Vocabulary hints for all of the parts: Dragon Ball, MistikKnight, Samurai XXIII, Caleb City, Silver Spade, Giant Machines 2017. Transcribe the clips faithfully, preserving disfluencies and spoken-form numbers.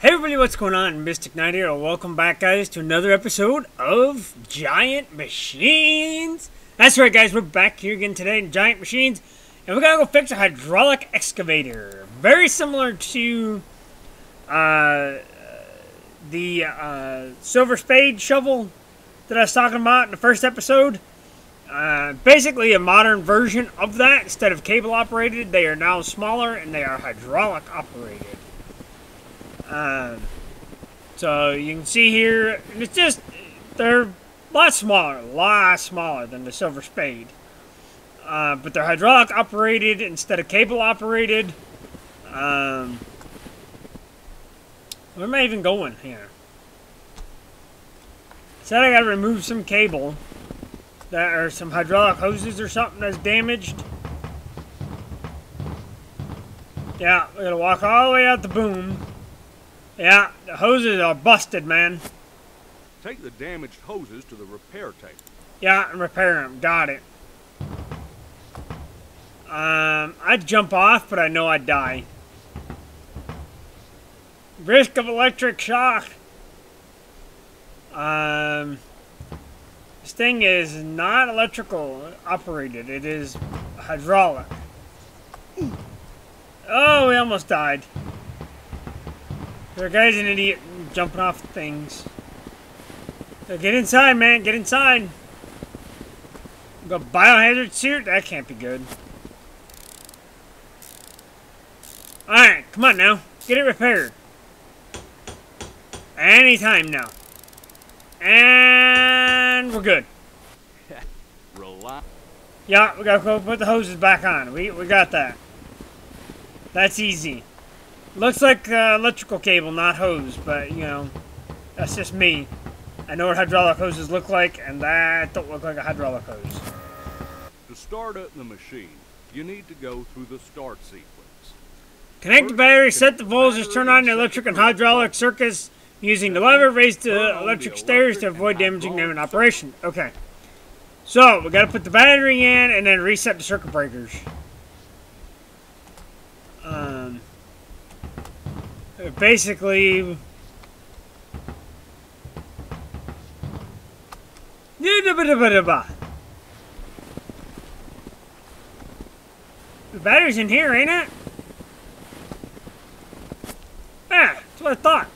Hey everybody, what's going on? MistikKnight here. Welcome back, guys, to another episode of Giant Machines. That's right, guys, we're back here again today in Giant Machines, and we're gonna go fix a hydraulic excavator. Very similar to uh, the uh, Silver Spade shovel that I was talking about in the first episode. Uh, basically a modern version of that. Instead of cable operated, they are now smaller and they are hydraulic operated. Uh, so you can see here, it's just, they're a lot smaller, a lot smaller than the Silver Spade. Uh, but they're hydraulic operated instead of cable operated. Um, where am I even going here? Said I gotta remove some cable, that or some hydraulic hoses or something that's damaged. Yeah, we gotta walk all the way out the boom. Yeah, the hoses are busted, man. Take the damaged hoses to the repair table. Yeah, and repair them. Got it. Um, I'd jump off, but I know I'd die. Risk of electric shock. Um, this thing is not electrical operated. It is hydraulic. Oh, we almost died. There guy's an idiot jumping off things. So get inside, man. Get inside. Go biohazard suit? That can't be good. Alright, come on now. Get it repaired. Anytime now. And we're good. Yeah, we gotta go put the hoses back on. We, we got that. That's easy. Looks like uh, electrical cable, not hose, but, you know, that's just me. I know what hydraulic hoses look like, and that don't look like a hydraulic hose. To start up the machine, you need to go through the start sequence. Connect the battery, set the voltages, turn on the electric and hydraulic circuits using the lever, raise the electric stairs to avoid damaging them in operation. Okay. So, we gotta put the battery in, and then reset the circuit breakers. Um... Basically, the battery's in here, ain't it? Yeah, that's what I thought.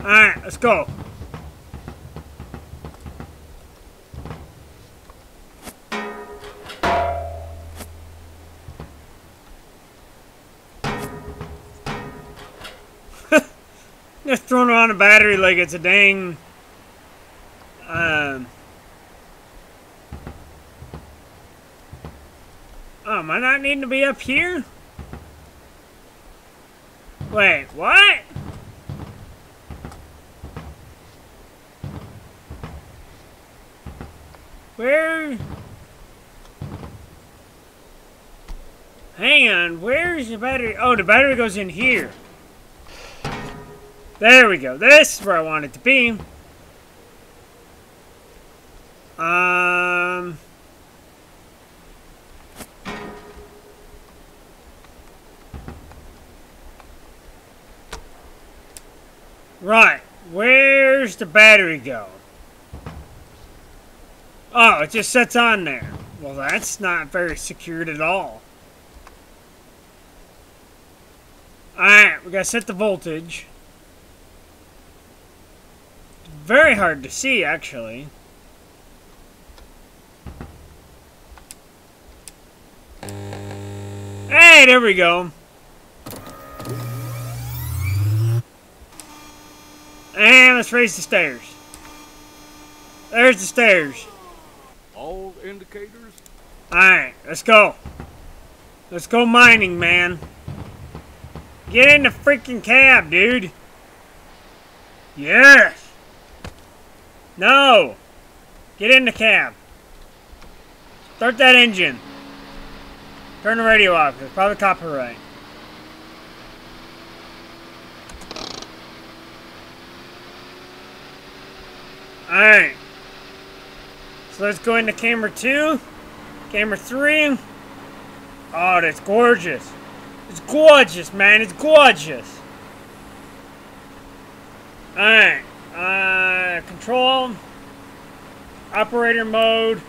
All right, let's go. Just throwing around a battery like it's a dang, um, oh, am I not needing to be up here? Wait, what? Where? Hang on, where's the battery? Oh, the battery goes in here. There we go. This is where I want it to be. Um. Right. Where's the battery go? Oh, it just sits on there. Well, that's not very secured at all. Alright, we gotta set the voltage. Very hard to see, actually. Hey, there we go. And let's raise the stairs. There's the stairs. All indicators? Alright, let's go. Let's go mining, man. Get in the freaking cab, dude. Yes. No! Get in the cab. Start that engine. Turn the radio off. It's probably copyright. Alright. So let's go into camera two. Camera three. Oh, that's gorgeous. It's gorgeous, man. It's gorgeous. Alright. Uh, control. Operator mode.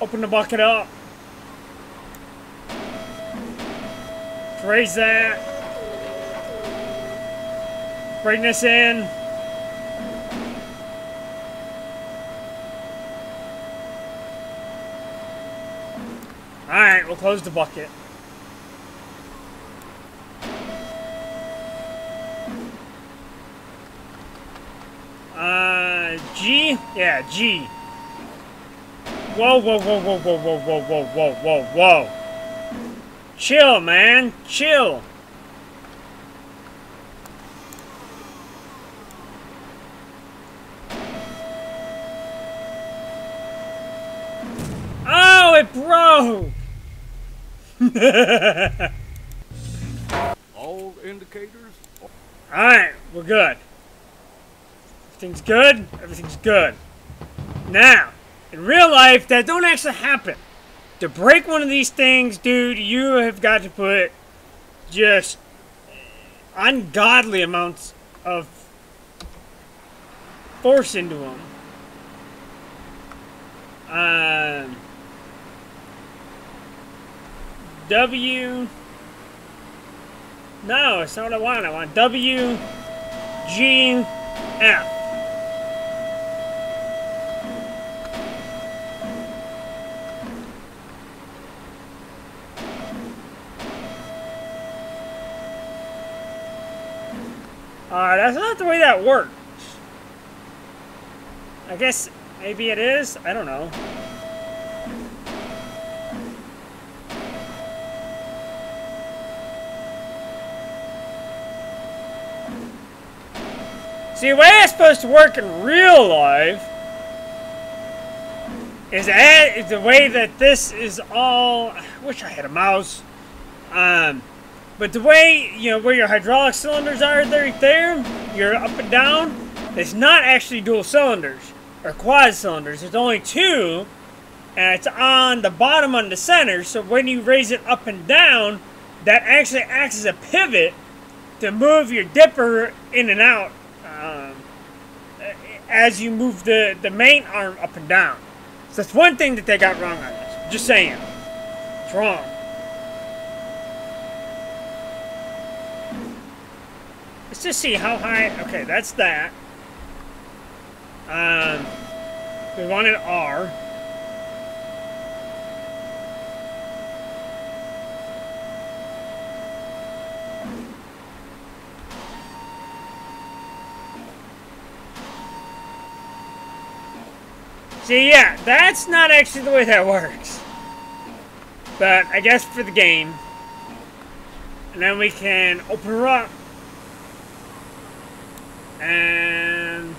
Open the bucket up. Raise that. Bring this in. Alright, we'll close the bucket. Uh, G? Yeah, G. Whoa, whoa, whoa, whoa, whoa, whoa, whoa, whoa, whoa, whoa, whoa. Chill, man. Chill. Oh, it broke. All indicators. All right, we're good. Everything's good. Everything's good. Now, in real life, that don't actually happen. To break one of these things, dude, you have got to put just ungodly amounts of force into them. Um, W. No, it's not what I want. I want W, G, F. Uh, that's not the way that works. I guess maybe it is. I don't know. See, the way it's supposed to work in real life is that is the way that this is all. I wish I had a mouse. Um. But the way, you know, where your hydraulic cylinders are, they're there, you're up and down, it's not actually dual cylinders, or quad cylinders. There's only two, and it's on the bottom and the center, so when you raise it up and down, that actually acts as a pivot to move your dipper in and out um, as you move the, the main arm up and down. So that's one thing that they got wrong on this. Just saying. It's wrong. Let's just see how high. Okay, that's that. Um, we wanted R. See, yeah, that's not actually the way that works. But I guess for the game. And then we can open her up. And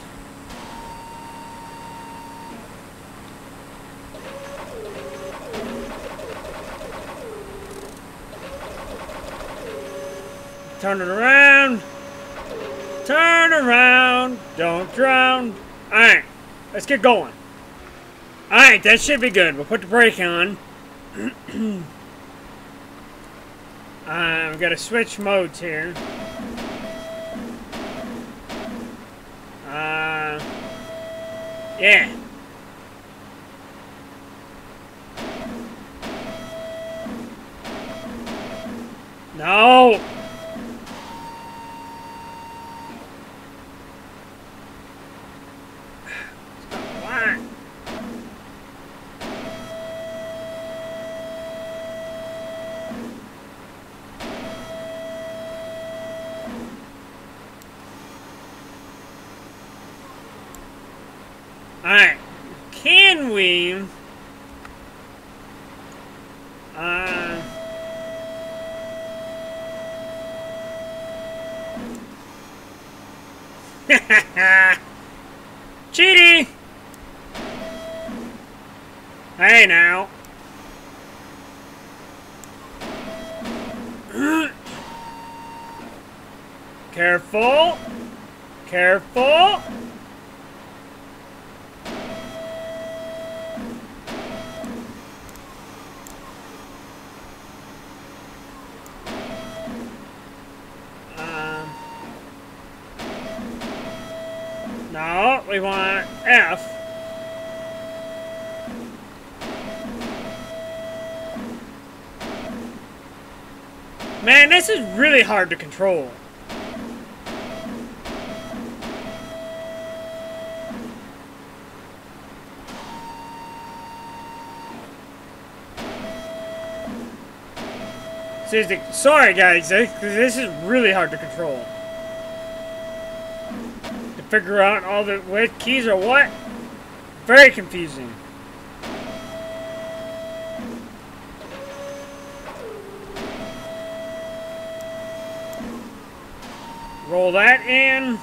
turn it around, turn around, don't drown. All right, let's get going. All right, that should be good. We'll put the brake on. I've got to switch modes here. Uh, yeah. No. Why? Alright, can we, uh, cheaty, hey now, careful, careful. No, we want F. Man, this is really hard to control. Seriously, sorry guys, this is really hard to control. To figure out all the which keys are what? Very confusing. Roll that in.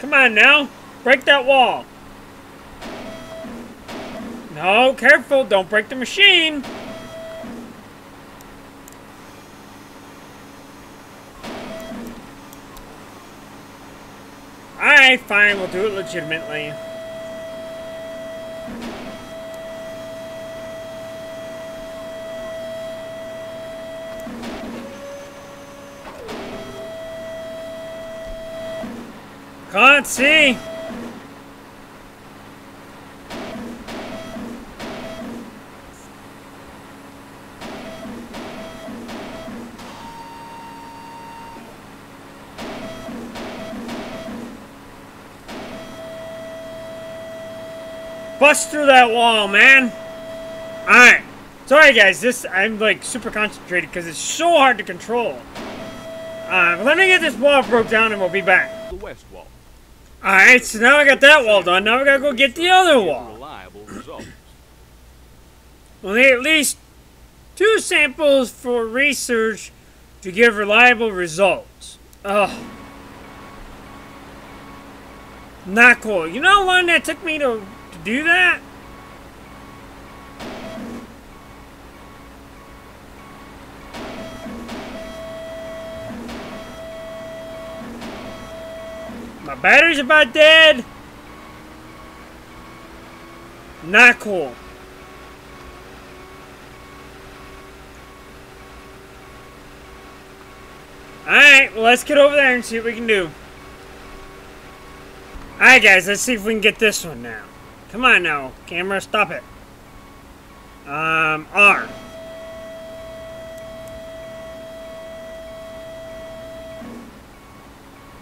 Come on now, break that wall. No, careful, don't break the machine. Alright, fine, we'll do it legitimately. Can't see. Bust through that wall, man. Alright. Sorry, guys. This, I'm, like, super concentrated because it's so hard to control. Uh, let me get this wall broke down and we'll be back. The west wall. Alright, so now I got that wall done. Now we gotta go get the other wall. Reliable results. We'll need at least two samples for research to give reliable results. Ugh. Not cool. You know one that took me to... do that? My battery's about dead. Not cool. Alright, well, let's get over there and see what we can do. Alright guys, let's see if we can get this one now. Come on now, camera, stop it. Um, R.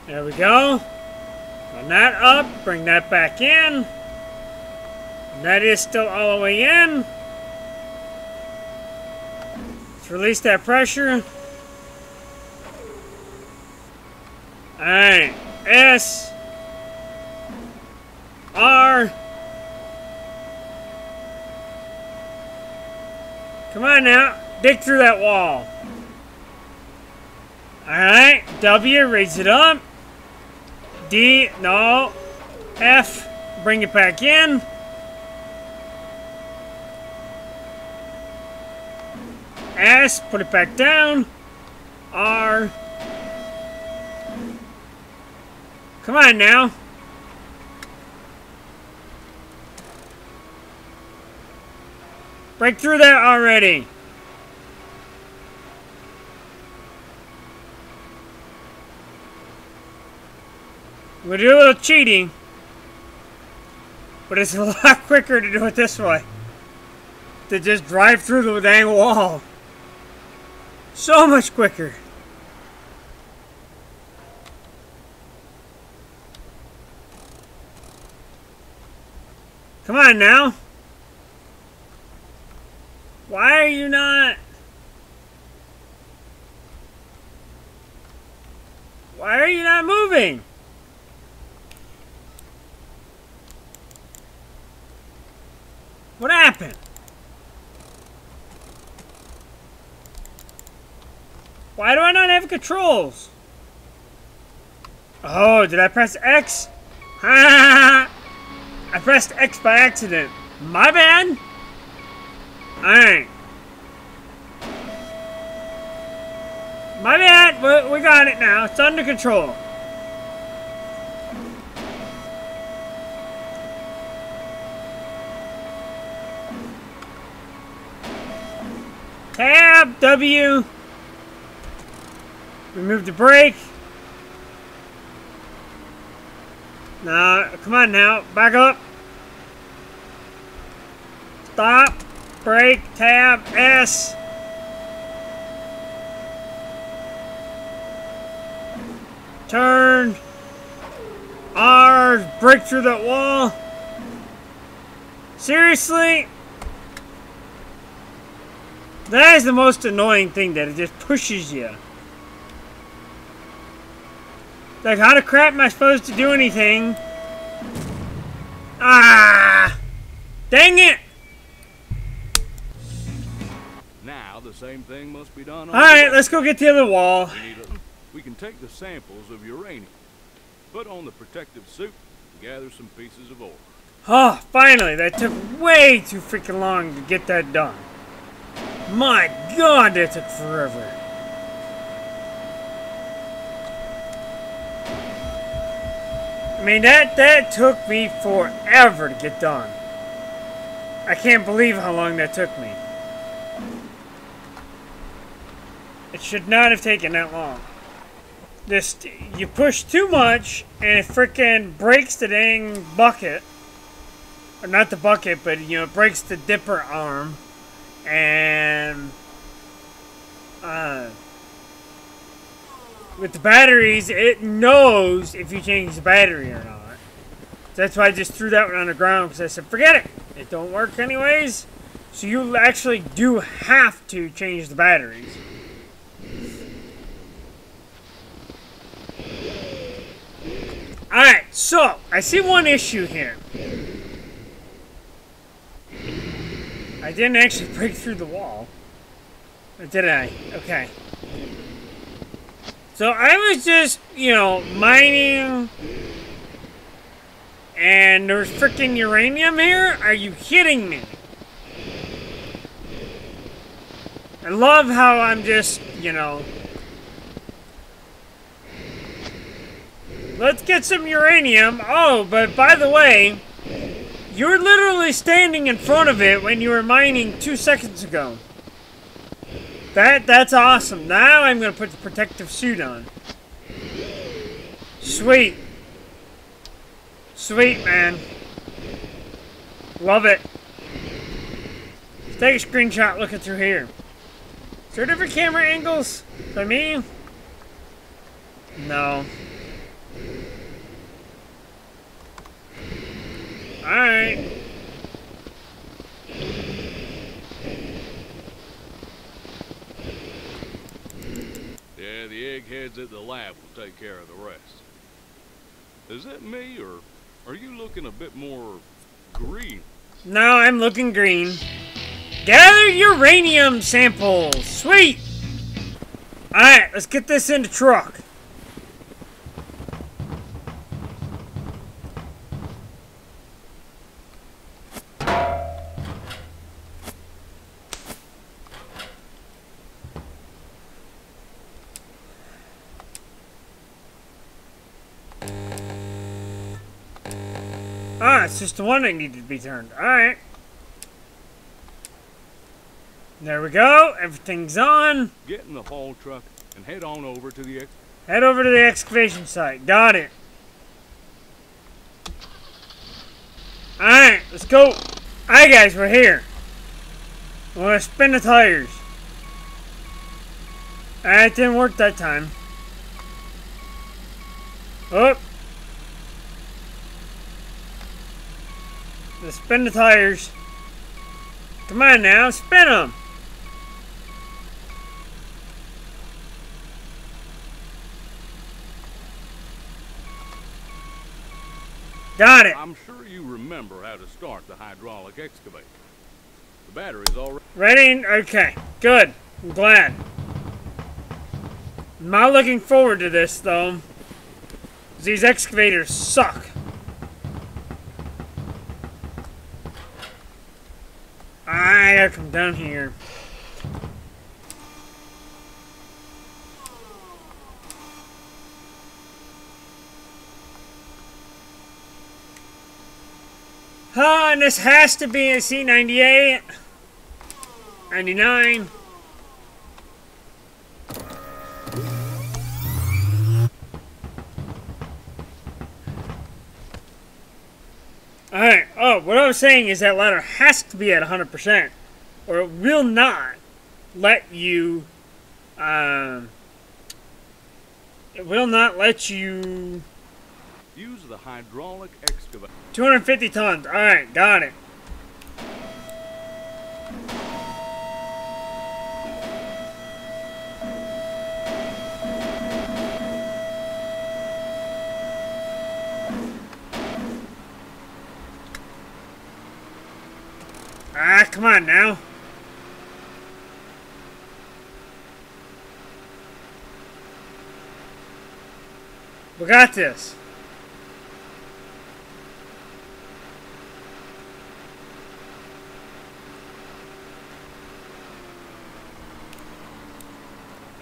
There we go. Run that up, bring that back in. And that is still all the way in. Let's release that pressure. Alright, S. R. Come on now, dig through that wall. Alright, W, raise it up. D, no. F, bring it back in. S, put it back down. R. Come on now. Break through that already. We'll do a little cheating, but it's a lot quicker to do it this way. To just drive through the dang wall. So much quicker. Come on now. Why are you not? Why are you not moving? What happened? Why do I not have controls? Oh, did I press X? I pressed X by accident. My bad. Alright. My bad, but we got it now. It's under control. Tab, W. Remove the brake. Now, come on now. Back up. Stop. Brake. Tab. S. Turn. R. Break through that wall. Seriously? That is the most annoying thing, that it just pushes you. Like, how the crap am I supposed to do anything? Ah! Dang it! Now the same thing must be done. Alright, let's go get the other wall. We, need a, we can take the samples of uranium, put on the protective suit, and gather some pieces of ore. Oh, finally! That took way too freaking long to get that done. My God, that took forever. I mean, that, that took me forever to get done. I can't believe how long that took me. It should not have taken that long. Just, you push too much, and it frickin' breaks the dang bucket. Or not the bucket, but, you know, it breaks the dipper arm. And uh, with the batteries, it knows if you change the battery or not. That's why I just threw that one on the ground, because I said, forget it. It don't work anyways. So you actually do have to change the batteries. Alright, so I see one issue here. I didn't actually break through the wall. Or did I? Okay. So I was just, you know, mining. And there's freaking uranium here? Are you kidding me? I love how I'm just, you know. Let's get some uranium. Oh, but by the way, you were literally standing in front of it when you were mining two seconds ago. That that's awesome. Now I'm gonna put the protective suit on. Sweet. Sweet, man. Love it. Let's take a screenshot looking through here. Is there different camera angles for me? No. Alright. Yeah, the eggheads at the lab will take care of the rest. Is that me, or are you looking a bit more green? No, I'm looking green. Gather uranium samples! Sweet! Alright, let's get this in the truck. Ah, it's just the one that needed to be turned. Alright. There we go. Everything's on. Get in the haul truck and head on over to the... Head over to the excavation site. Got it. Alright, let's go. Alright, guys, we're here. We're going to spin the tires. Alright, it didn't work that time. Oh. Let's spin the tires. Come on now, spin them. Got it. I'm sure you remember how to start the hydraulic excavator. The battery's already ready. Okay, good. I'm glad. I'm not looking forward to this though. These excavators suck. I gotta come down here. Oh, and this has to be a C ninety-eight. ninety-nine. Alright, oh, what I was saying is that ladder has to be at one hundred percent, or it will not let you, um, it will not let you use the hydraulic excavator. two hundred fifty tons, alright, got it. Ah, come on now. We got this.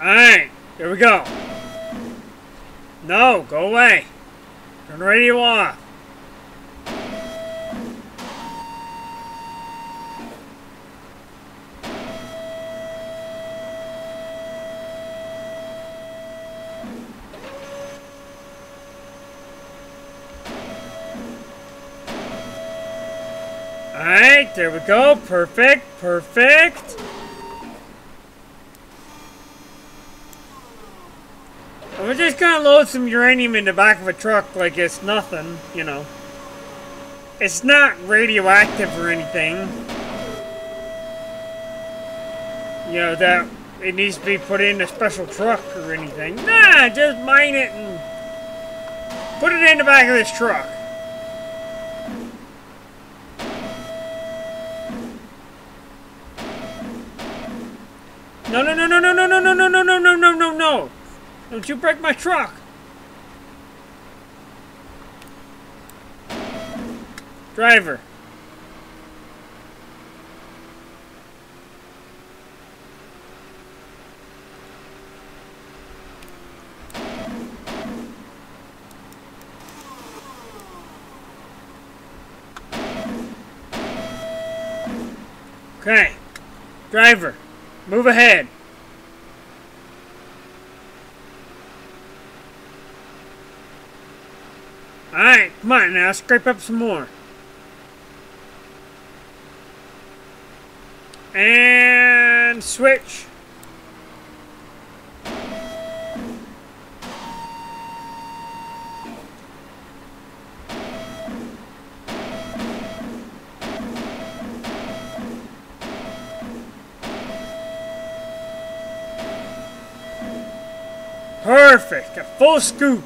Alright, here we go. No, go away. Turn the radio off. Alright, there we go. Perfect, perfect. We're just gonna load some uranium in the back of a truck like it's nothing, you know. It's not radioactive or anything. You know, that it needs to be put in a special truck or anything. Nah, just mine it and put it in the back of this truck. No, no, no, no, no, no, no, no, no, no, no, no, no, no, no. Don't you break my truck. Driver. Okay. Driver. Move ahead. Alright, come on now, scrape up some more. And switch. Perfect, a full scoop.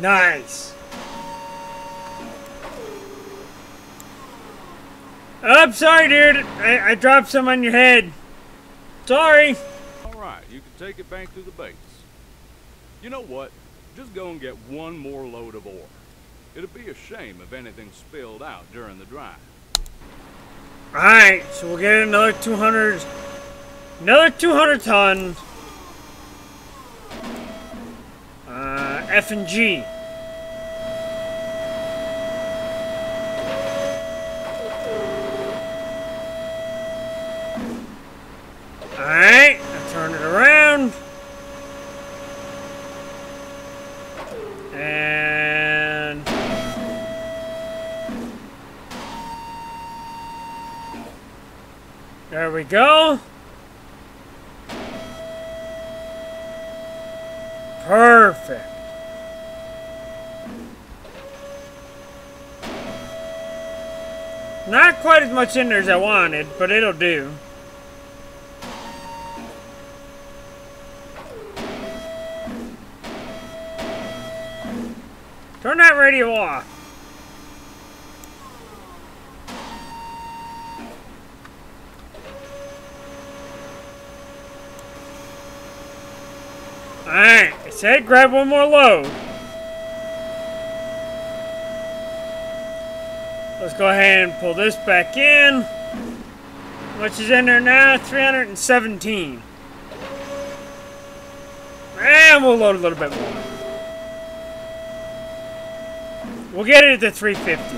Nice. I'm sorry, dude. I, I dropped some on your head. Sorry. All right, you can take it back to the base. You know what? Just go and get one more load of ore. It'd be a shame if anything spilled out during the drive. Alright, so we'll get another two hundred, another two hundred tons, uh, F and G. Alright, I turn it around, and there we go. Perfect. Not quite as much in there as I wanted, but it'll do. Turn that radio off. Alright, I said grab one more load. Let's go ahead and pull this back in. Which is in there now? three hundred seventeen. And we'll load a little bit more. We'll get it at the three fifty.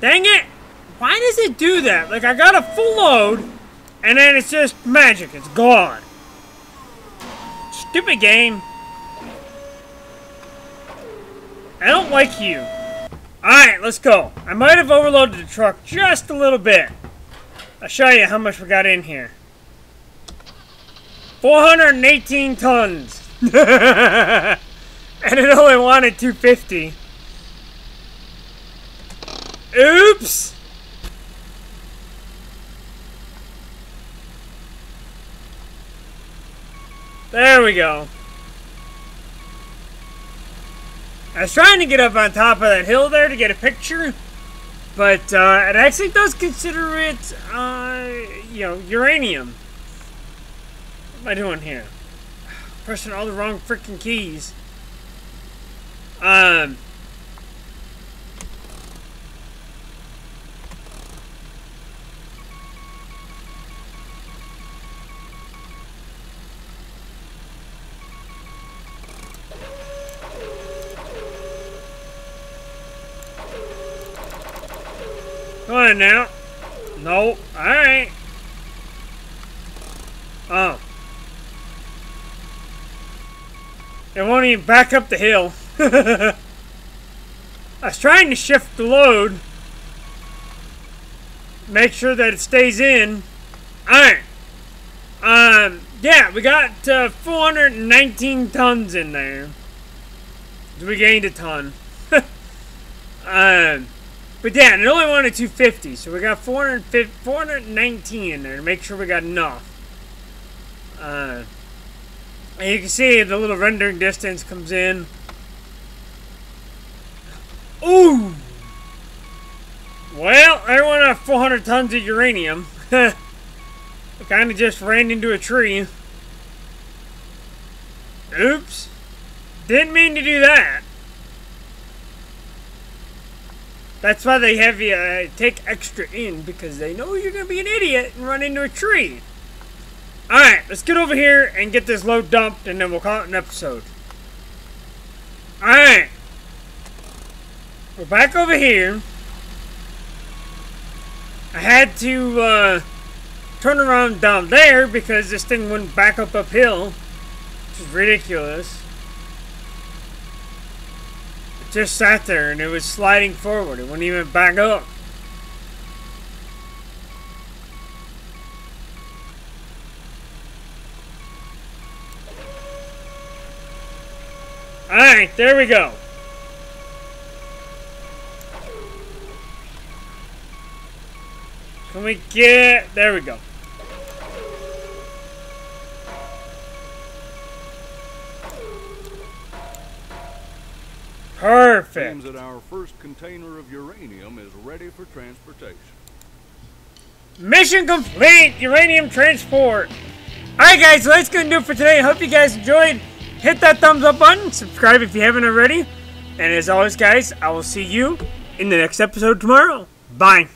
Dang it! Why does it do that? Like, I got a full load, and then it's just magic. It's gone. Stupid game. I don't like you. Alright, let's go. I might have overloaded the truck just a little bit. I'll show you how much we got in here. four hundred eighteen tons. And it only wanted two fifty. Oops! There we go. I was trying to get up on top of that hill there to get a picture, but uh, it actually does consider it, uh, you know, uranium. What am I doing here? Pressing all the wrong freaking keys. Um... Come on now. No. Alright. Oh. It won't even back up the hill. I was trying to shift the load. Make sure that it stays in. Alright. Um, yeah, we got uh, four hundred nineteen tons in there. We gained a ton. um... But yeah, it only wanted two fifty, so we got four hundred nineteen in there to make sure we got enough. Uh, and you can see the little rendering distance comes in. Ooh! Well, I went off four hundred tons of uranium. I kind of just ran into a tree. Oops. Didn't mean to do that. That's why they have you uh, take extra in, because they know you're going to be an idiot and run into a tree. Alright, let's get over here and get this load dumped, and then we'll call it an episode. Alright. We're back over here. I had to uh, turn around down there because this thing wouldn't back up uphill, which is ridiculous. Just sat there and it was sliding forward. It wouldn't even back up. Alright, there we go. Can we get... There we go. Perfect. It seems that our first container of uranium is ready for transportation. Mission complete! Uranium transport! Alright guys, so that's going to do it for today. I hope you guys enjoyed. Hit that thumbs up button. Subscribe if you haven't already. And as always guys, I will see you in the next episode tomorrow. Bye.